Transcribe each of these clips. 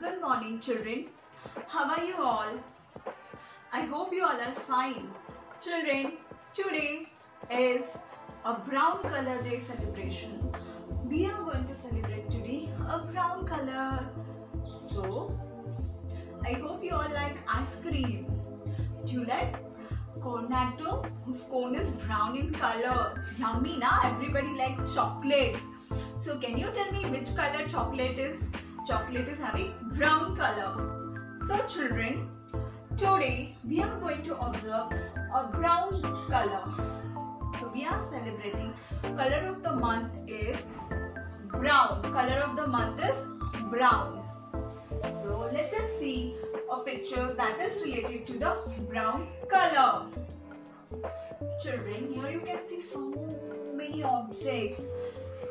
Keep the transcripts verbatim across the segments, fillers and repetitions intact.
Good morning, children. How are you all? I hope you all are fine. Children, today is a brown color day celebration. We are going to celebrate today a brown color. So, I hope you all like ice cream. Do you like cornetto, whose cone is brown in color? It's yummy, na? Everybody like chocolates. So, can you tell me which color chocolate is? Chocolate is having brown color. So children, today we are going to observe a brown color. So we are celebrating color of the month is brown. Color of the month is brown. So let us see a picture that is related to the brown color. Children, here you can see so many objects.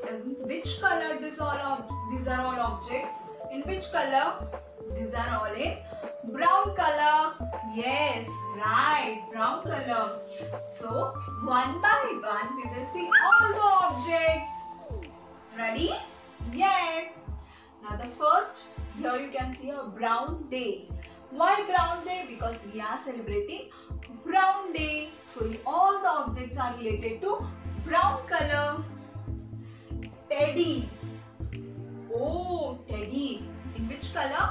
In which color these are all these are all objects? In which color? These are all in brown color. Yes, right, brown color. So one by one we will see all the objects. Ready? Yes. Now the first, here you can see a brown day. Why brown day? Because we are celebrating brown day. So all the objects are related to brown color. Teddy. Oh, teddy. In which color?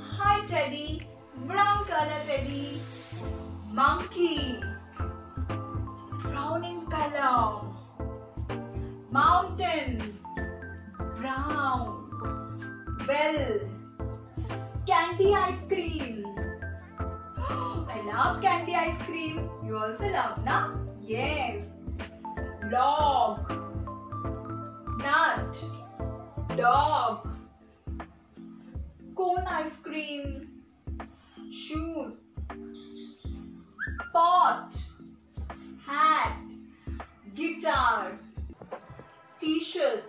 Hi, teddy. Brown color, teddy. Monkey. Brown in color. Mountain. Brown. Well. Candy ice cream. I love candy ice cream. You also love, na? Yes. Log. Nut, dog, cone ice cream, shoes, pot, hat, guitar, t-shirt,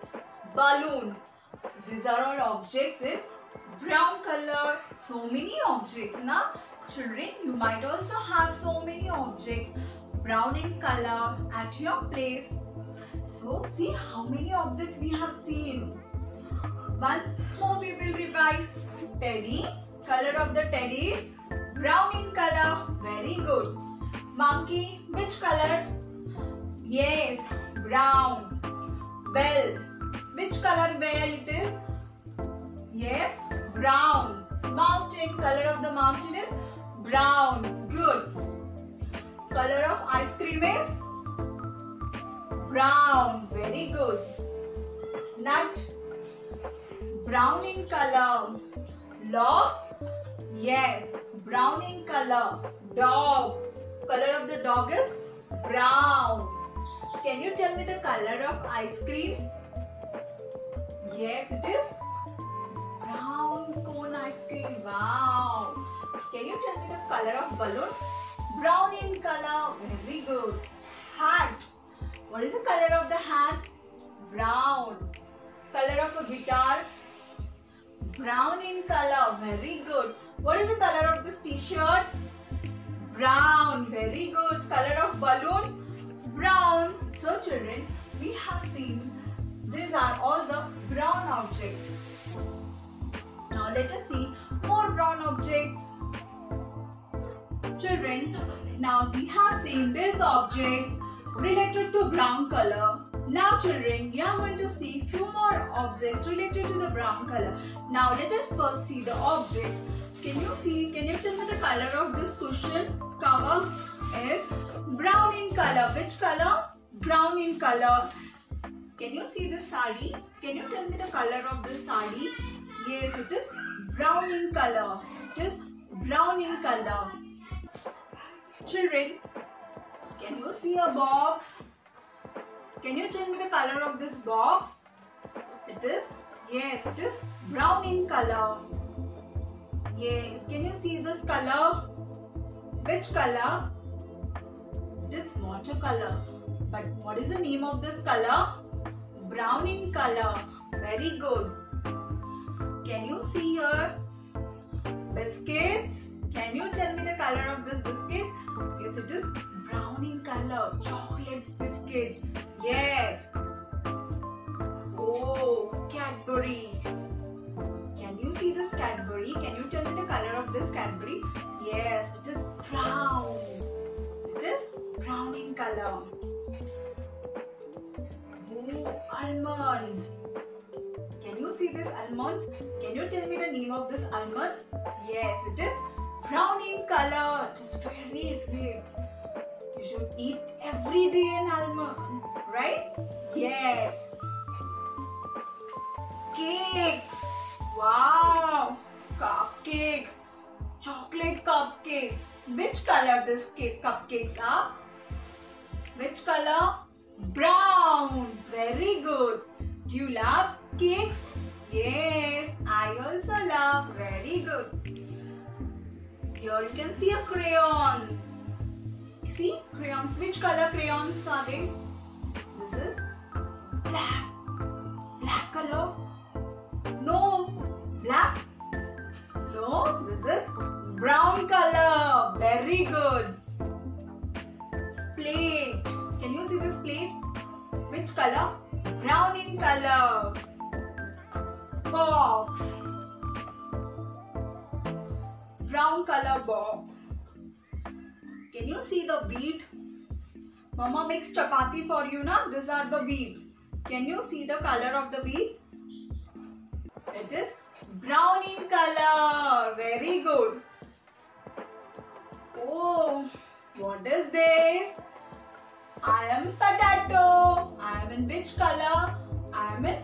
balloon. These are all objects in brown color. So many objects, na? Children, you might also have so many objects brown in color at your place. So, see how many objects we have seen. Once more we will revise. Teddy, color of the teddy is brown in color. Very good. Monkey, which color? Yes, brown. Bell, which color bell it is? Yes, brown. Mountain, color of the mountain is brown. Good. Color of ice cream is brown. Very good. Nut, brown in color. Log, yes, brown in color. Dog, color of the dog is brown. Can you tell me the color of ice cream? Yes, it is brown cone ice cream. Wow. Can you tell me the color of balloon? Brown in color. Very good. Hat. What is the color of the hat? Brown. Color of a guitar? Brown in color. Very good. What is the color of this t-shirt? Brown. Very good. Color of balloon? Brown. So children, we have seen these are all the brown objects. Now let us see more brown objects. Children, now we have seen these objects related to brown color. Now children, we are going to see few more objects related to the brown color. Now let us first see the object. Can you see, can you tell me the color of this cushion cover is brown in color. Which color? Brown in color. Can you see the sari? Can you tell me the color of the sari? Yes, it is brown in color. It is brown in color. Children, can you see a box? Can you tell me the color of this box? It is, yes, it is brown in color. Yes, can you see this color? Which color? It is watercolor. But what is the name of this color? Brown in color. Very good. Can you see here? Biscuits. Can you tell me the color of this biscuits? Yes, it is brown in color. Chocolate biscuit. Yes. Oh, Cadbury. Can you see this Cadbury? cranberry? Yes, it is brown. It is brown in color. Moo almonds. Can you see this almonds? Can you tell me the name of this almonds? Yes, it is brown in color. It is very red. You should eat every day an almond, right? Yes. Cakes. Wow. Cupcakes. Chocolate cupcakes. Which color this cake cupcakes are? Which color? Brown. Very good. Do you love cakes? Yes, I also love. Very good. Here you can see a crayon. See crayons. Which color crayons are they? This is black. Black color. No, black. No, this is brown color. Very good. Plate. Can you see this plate? Which color? Brown in color. Box. Brown color box. Can you see the wheat? Mama makes chapati for you, na? These are the wheats. Can you see the color of the wheat? It is brown in color. Very good. Oh, what is this? I am potato. I am in which color? I am in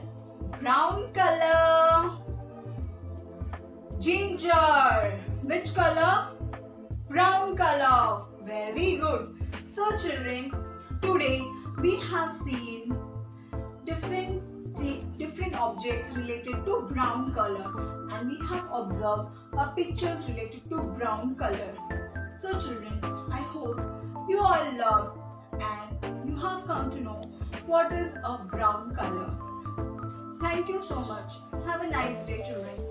brown color. Ginger. Which color? Brown color. Very good. So children, today we have seen different different objects related to brown color, and we have observed our pictures related to brown color. So children, I hope you all love and you have come to know what is a brown color. Thank you so much. Have a nice day, children.